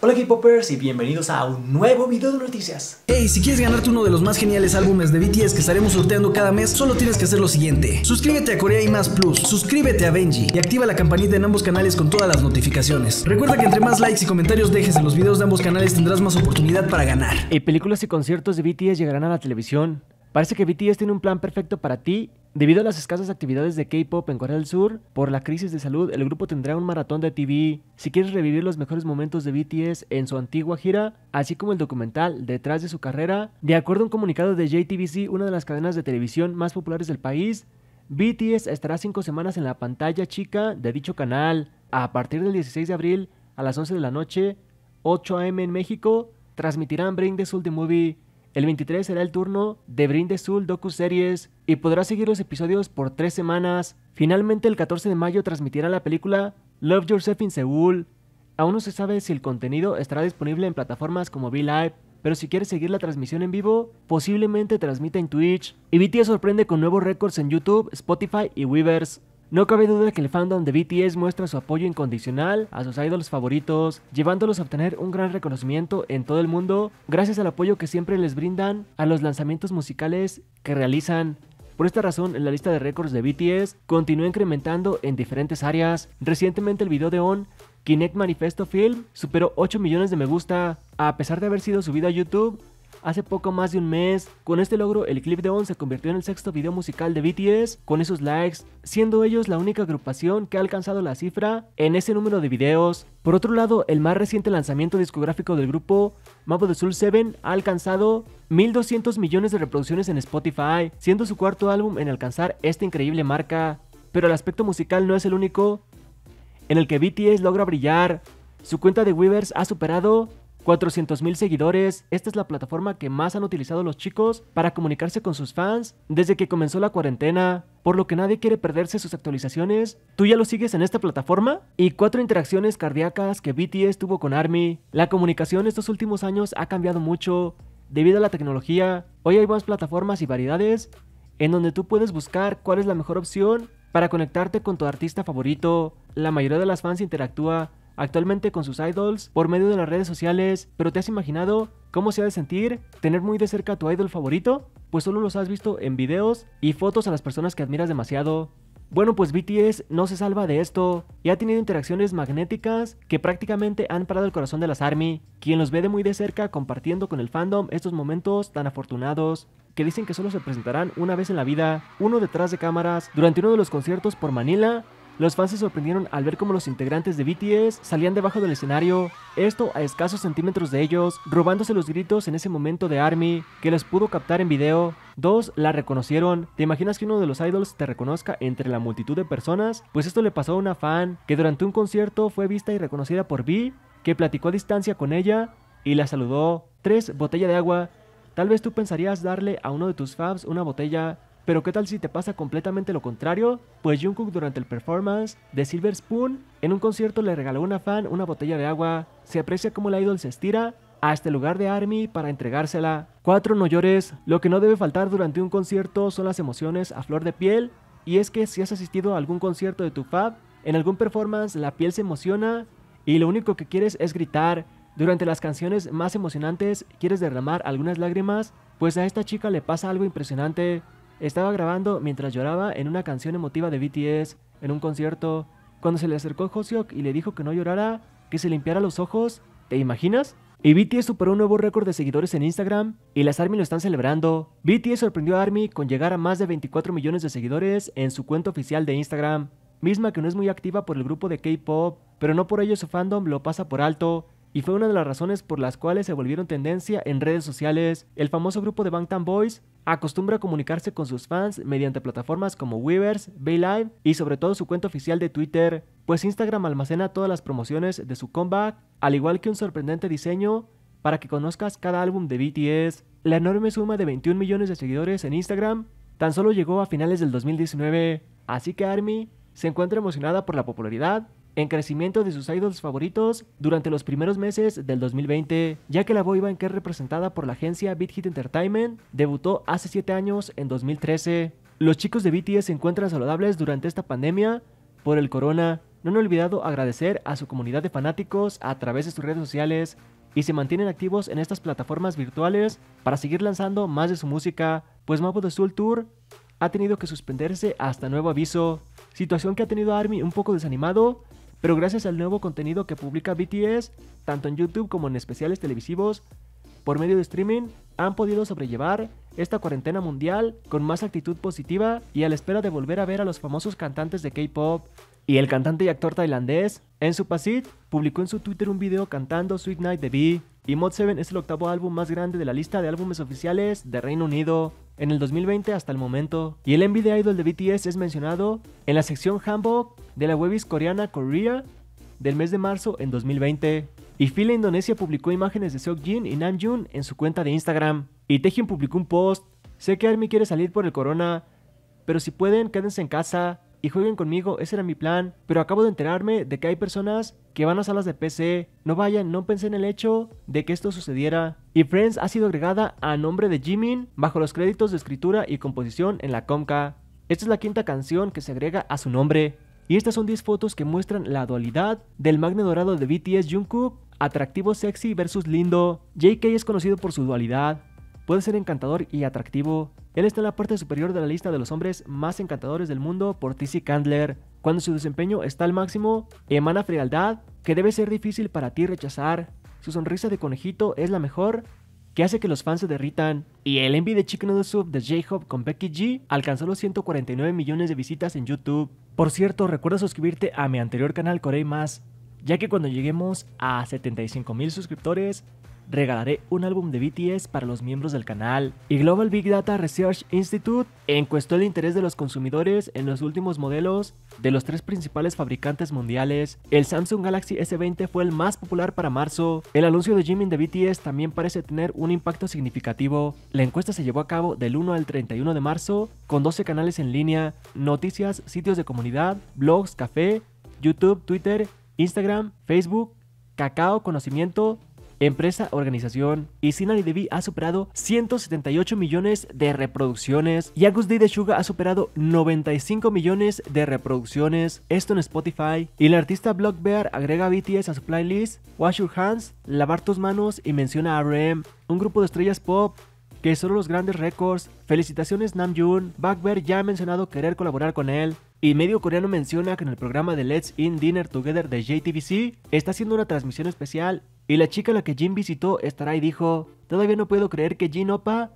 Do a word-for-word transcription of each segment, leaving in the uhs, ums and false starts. Hola K-Popers y bienvenidos a un nuevo video de noticias. Hey, si quieres ganarte uno de los más geniales álbumes de B T S que estaremos sorteando cada mes, solo tienes que hacer lo siguiente: suscríbete a COREAYMÁS PLUS, suscríbete a Benji y activa la campanita en ambos canales con todas las notificaciones. Recuerda que entre más likes y comentarios dejes en los videos de ambos canales tendrás más oportunidad para ganar. Y películas y conciertos de B T S llegarán a la televisión. Parece que B T S tiene un plan perfecto para ti. Debido a las escasas actividades de K-Pop en Corea del Sur, por la crisis de salud, el grupo tendrá un maratón de T V. Si quieres revivir los mejores momentos de B T S en su antigua gira, así como el documental Detrás de su carrera, de acuerdo a un comunicado de J T B C, una de las cadenas de televisión más populares del país, B T S estará cinco semanas en la pantalla chica de dicho canal, a partir del dieciséis de abril a las once de la noche, ocho a m en México, transmitirán Bring the Soul the Movie. El veintitrés será el turno de Bring the Soul docu-series y podrás seguir los episodios por tres semanas. Finalmente, el catorce de mayo transmitirá la película Love Yourself in Seoul. Aún no se sabe si el contenido estará disponible en plataformas como V Live, pero si quieres seguir la transmisión en vivo, posiblemente transmita en Twitch. Y B T S sorprende con nuevos récords en YouTube, Spotify y Weverse. No cabe duda que el fandom de B T S muestra su apoyo incondicional a sus idols favoritos, llevándolos a obtener un gran reconocimiento en todo el mundo gracias al apoyo que siempre les brindan a los lanzamientos musicales que realizan. Por esta razón, la lista de récords de B T S continúa incrementando en diferentes áreas. Recientemente, el video de O N, Kinect Manifesto Film, superó ocho millones de me gusta, a pesar de haber sido subido a YouTube hace poco más de un mes. Con este logro, el clip de O N se convirtió en el sexto video musical de B T S con esos likes, siendo ellos la única agrupación que ha alcanzado la cifra en ese número de videos. Por otro lado, el más reciente lanzamiento discográfico del grupo, Map of the Soul siete, ha alcanzado mil doscientos millones de reproducciones en Spotify, siendo su cuarto álbum en alcanzar esta increíble marca. Pero el aspecto musical no es el único en el que B T S logra brillar. Su cuenta de Weverse ha superado cuatrocientos mil seguidores. Esta es la plataforma que más han utilizado los chicos para comunicarse con sus fans desde que comenzó la cuarentena, por lo que nadie quiere perderse sus actualizaciones. ¿Tú ya lo sigues en esta plataforma? Y cuatro interacciones cardíacas que B T S tuvo con ARMY. La comunicación estos últimos años ha cambiado mucho debido a la tecnología. Hoy hay más plataformas y variedades en donde tú puedes buscar cuál es la mejor opción para conectarte con tu artista favorito. La mayoría de las fans interactúa actualmente con sus idols por medio de las redes sociales, pero ¿te has imaginado cómo se ha de sentir tener muy de cerca a tu idol favorito? Pues solo los has visto en videos y fotos a las personas que admiras demasiado. Bueno, pues B T S no se salva de esto y ha tenido interacciones magnéticas que prácticamente han parado el corazón de las ARMY, quien los ve de muy de cerca compartiendo con el fandom estos momentos tan afortunados que dicen que solo se presentarán una vez en la vida, uno detrás de cámaras. Durante uno de los conciertos por Manila, los fans se sorprendieron al ver cómo los integrantes de B T S salían debajo del escenario, esto a escasos centímetros de ellos, robándose los gritos en ese momento de ARMY, que los pudo captar en video. Dos la reconocieron. ¿Te imaginas que uno de los idols te reconozca entre la multitud de personas? Pues esto le pasó a una fan, que durante un concierto fue vista y reconocida por V, que platicó a distancia con ella y la saludó. Tres Botella de agua. Tal vez tú pensarías darle a uno de tus fans una botella, pero ¿qué tal si te pasa completamente lo contrario? Pues Jungkook, durante el performance de Silver Spoon, en un concierto le regaló a una fan una botella de agua. Se aprecia cómo la idol se estira hasta el lugar de ARMY para entregársela. cuatro No llores. Lo que no debe faltar durante un concierto son las emociones a flor de piel. Y es que si has asistido a algún concierto de tu fab, en algún performance la piel se emociona y lo único que quieres es gritar. Durante las canciones más emocionantes quieres derramar algunas lágrimas, pues a esta chica le pasa algo impresionante. Estaba grabando mientras lloraba en una canción emotiva de B T S en un concierto. Cuando se le acercó Hoseok y le dijo que no llorara, que se limpiara los ojos, ¿te imaginas? Y B T S superó un nuevo récord de seguidores en Instagram y las ARMY lo están celebrando. B T S sorprendió a ARMY con llegar a más de veinticuatro millones de seguidores en su cuenta oficial de Instagram, misma que no es muy activa por el grupo de K-Pop, pero no por ello su fandom lo pasa por alto. Y fue una de las razones por las cuales se volvieron tendencia en redes sociales. El famoso grupo de Bangtan Boys acostumbra a comunicarse con sus fans mediante plataformas como Weverse, V Live y sobre todo su cuenta oficial de Twitter, pues Instagram almacena todas las promociones de su comeback, al igual que un sorprendente diseño para que conozcas cada álbum de B T S. La enorme suma de veintiún millones de seguidores en Instagram tan solo llegó a finales del dos mil diecinueve, así que ARMY se encuentra emocionada por la popularidad en crecimiento de sus idols favoritos durante los primeros meses del dos mil veinte, ya que la boyband, que es representada por la agencia Big Hit Entertainment, debutó hace siete años en dos mil trece. Los chicos de B T S se encuentran saludables durante esta pandemia por el corona, No han olvidado agradecer a su comunidad de fanáticos a través de sus redes sociales y se mantienen activos en estas plataformas virtuales para seguir lanzando más de su música, pues Map of the Soul Tour ha tenido que suspenderse hasta nuevo aviso, situación que ha tenido a ARMY un poco desanimado, pero gracias al nuevo contenido que publica B T S, tanto en YouTube como en especiales televisivos, por medio de streaming, han podido sobrellevar esta cuarentena mundial con más actitud positiva y a la espera de volver a ver a los famosos cantantes de K-Pop. Y el cantante y actor tailandés, Ensupasit, publicó en su Twitter un video cantando Sweet Night de V, y Mod siete es el octavo álbum más grande de la lista de álbumes oficiales de Reino Unido en el dos mil veinte hasta el momento. Y el M V de Idol de B T S es mencionado en la sección Hanbok de la Weverse coreana Korea del mes de marzo en dos mil veinte. Y Fila Indonesia publicó imágenes de Hoseok, Jin y Namjoon en su cuenta de Instagram. Y Taehyung publicó un post: sé que ARMY quiere salir por el corona, pero si pueden quédense en casa y jueguen conmigo, ese era mi plan, pero acabo de enterarme de que hay personas que van a salas de P C, no vayan, no pensé en el hecho de que esto sucediera. Y Friends ha sido agregada a nombre de Jimin bajo los créditos de escritura y composición en la Comca. Esta es la quinta canción que se agrega a su nombre. Y estas son diez fotos que muestran la dualidad del magne dorado de B T S Jungkook, atractivo sexy versus lindo. J K es conocido por su dualidad, puede ser encantador y atractivo. Él está en la parte superior de la lista de los hombres más encantadores del mundo por T C Candler. Cuando su desempeño está al máximo, emana frialdad que debe ser difícil para ti rechazar. Su sonrisa de conejito es la mejor, que hace que los fans se derritan. Y el M V de Chicken Noodle Soup de J-Hope con Becky G alcanzó los ciento cuarenta y nueve millones de visitas en YouTube. Por cierto, recuerda suscribirte a mi anterior canal COREAYMÁS, ya que cuando lleguemos a setenta y cinco mil suscriptores, regalaré un álbum de B T S para los miembros del canal. Y Global Big Data Research Institute encuestó el interés de los consumidores en los últimos modelos de los tres principales fabricantes mundiales. El Samsung Galaxy S veinte fue el más popular para marzo. El anuncio de Jimin de B T S también parece tener un impacto significativo. La encuesta se llevó a cabo del uno al treinta y uno de marzo con doce canales en línea, noticias, sitios de comunidad, blogs, café, YouTube, Twitter, Instagram, Facebook, Kakao, Conocimiento, empresa, organización. Y Sinari de V ha superado ciento setenta y ocho millones de reproducciones y Agus Day de Suga ha superado noventa y cinco millones de reproducciones, esto en Spotify. Y el artista Blackbear agrega a B T S a su playlist Wash Your Hands, lavar tus manos, y menciona a R M, un grupo de estrellas pop que son los grandes récords. Felicitaciones Namjoon. Blackbear ya ha mencionado querer colaborar con él. Y medio coreano menciona que en el programa de Let's Eat Dinner Together de J T B C está haciendo una transmisión especial y la chica a la que Jin visitó estará y dijo: todavía no puedo creer que Jin Opa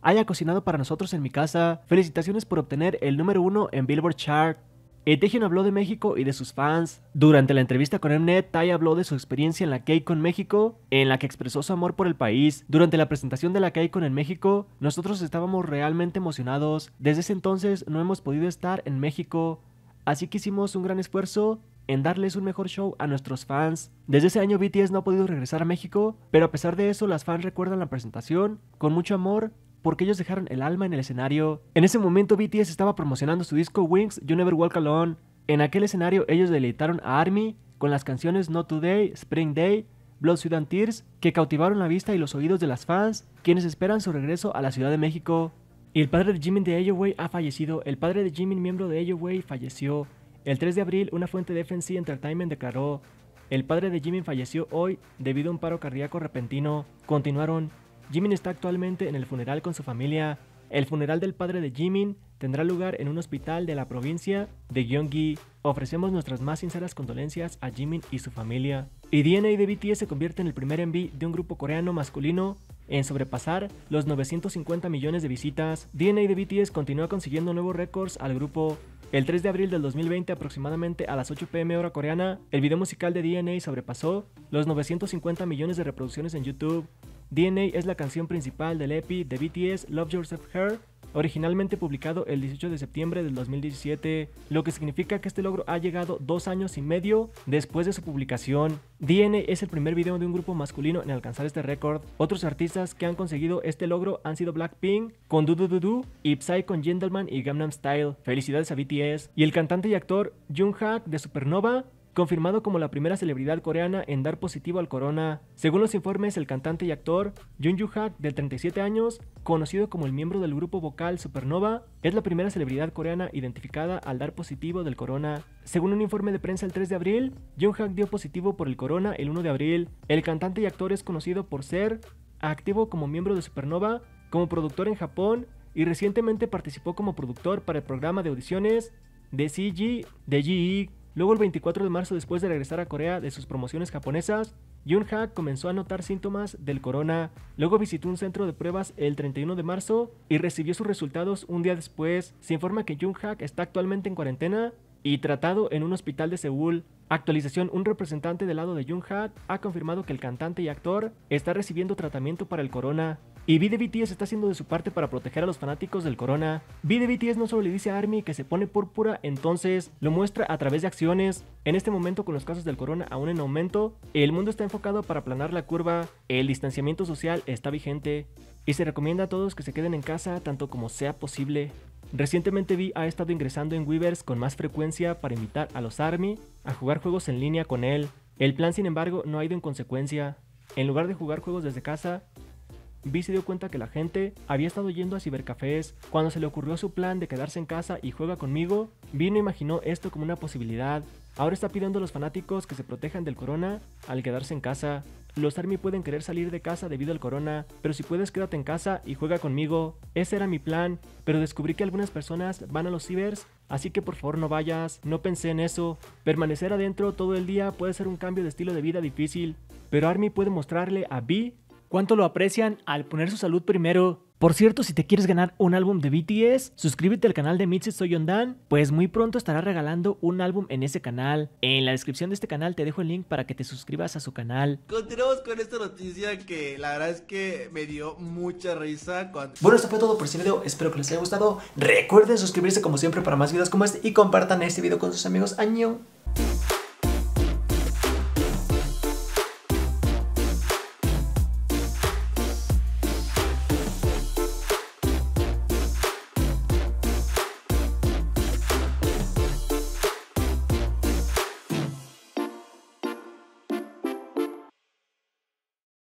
haya cocinado para nosotros en mi casa. Felicitaciones por obtener el número uno en Billboard Chart. Taehyung habló de México y de sus fans. Durante la entrevista con Mnet, Tae habló de su experiencia en la K-Con México, en la que expresó su amor por el país. Durante la presentación de la K-Con en México, nosotros estábamos realmente emocionados. Desde ese entonces no hemos podido estar en México, así que hicimos un gran esfuerzo en darles un mejor show a nuestros fans. Desde ese año B T S no ha podido regresar a México, pero a pesar de eso las fans recuerdan la presentación con mucho amor, porque ellos dejaron el alma en el escenario. En ese momento B T S estaba promocionando su disco Wings You Never Walk Alone. En aquel escenario ellos deleitaron a ARMY con las canciones Not Today, Spring Day, Blood, Sweat and Tears, que cautivaron la vista y los oídos de las fans, quienes esperan su regreso a la Ciudad de México. Y el padre de Jimin de AyoWay ha fallecido. El padre de Jimin, miembro de AyoWay, falleció. El tres de abril, una fuente de F N C Entertainment declaró: el padre de Jimin falleció hoy debido a un paro cardíaco repentino. Continuaron: Jimin está actualmente en el funeral con su familia. El funeral del padre de Jimin tendrá lugar en un hospital de la provincia de Gyeonggi. Ofrecemos nuestras más sinceras condolencias a Jimin y su familia. Y D N A de B T S se convierte en el primer M V de un grupo coreano masculino en sobrepasar los novecientos cincuenta millones de visitas. D N A de B T S continúa consiguiendo nuevos récords al grupo. El tres de abril del dos mil veinte, aproximadamente a las ocho p m hora coreana, el video musical de D N A sobrepasó los novecientos cincuenta millones de reproducciones en YouTube. D N A es la canción principal del E P de B T S Love Yourself Her, originalmente publicado el dieciocho de septiembre del dos mil diecisiete, lo que significa que este logro ha llegado dos años y medio después de su publicación. D N A es el primer video de un grupo masculino en alcanzar este récord. Otros artistas que han conseguido este logro han sido Blackpink con Do Do Do Do y Psy con Gentleman y Gangnam Style. Felicidades a B T S. Y el cantante y actor Jungkook de Supernova confirmado como la primera celebridad coreana en dar positivo al corona. Según los informes, el cantante y actor Jung Yoo-hak, de treinta y siete años, conocido como el miembro del grupo vocal Supernova, es la primera celebridad coreana identificada al dar positivo del corona. Según un informe de prensa el tres de abril, Jung-hak dio positivo por el corona el uno de abril. El cantante y actor es conocido por ser activo como miembro de Supernova, como productor en Japón, y recientemente participó como productor para el programa de audiciones de C G de G E. Luego, el veinticuatro de marzo, después de regresar a Corea de sus promociones japonesas, Jung-hak comenzó a notar síntomas del corona. Luego visitó un centro de pruebas el treinta y uno de marzo y recibió sus resultados un día después. Se informa que Jung-hak está actualmente en cuarentena y tratado en un hospital de Seúl. Actualización: un representante del lado de Jung-hak ha confirmado que el cantante y actor está recibiendo tratamiento para el corona. Y V de B T S está haciendo de su parte para proteger a los fanáticos del corona. V de B T S no solo le dice a ARMY que se pone púrpura, entonces lo muestra a través de acciones. En este momento, con los casos del corona aún en aumento, el mundo está enfocado para aplanar la curva, el distanciamiento social está vigente y se recomienda a todos que se queden en casa tanto como sea posible. Recientemente V ha estado ingresando en Weverse con más frecuencia para invitar a los ARMY a jugar juegos en línea con él. El plan, sin embargo, no ha ido en consecuencia. En lugar de jugar juegos desde casa, V se dio cuenta que la gente había estado yendo a cibercafés. Cuando se le ocurrió su plan de quedarse en casa y juega conmigo, V no imaginó esto como una posibilidad. Ahora está pidiendo a los fanáticos que se protejan del corona al quedarse en casa. Los ARMY pueden querer salir de casa debido al corona, pero si puedes quédate en casa y juega conmigo. Ese era mi plan, pero descubrí que algunas personas van a los cibers, así que por favor no vayas, no pensé en eso. Permanecer adentro todo el día puede ser un cambio de estilo de vida difícil, pero ARMY puede mostrarle a V cuánto lo aprecian al poner su salud primero. Por cierto, si te quieres ganar un álbum de B T S, suscríbete al canal de Mitzi Soy Ondan, pues muy pronto estará regalando un álbum en ese canal. En la descripción de este canal te dejo el link para que te suscribas a su canal. Continuamos con esta noticia que la verdad es que me dio mucha risa cuando... Bueno, esto fue todo por este video, espero que les haya gustado. Recuerden suscribirse como siempre para más videos como este y compartan este video con sus amigos. Año.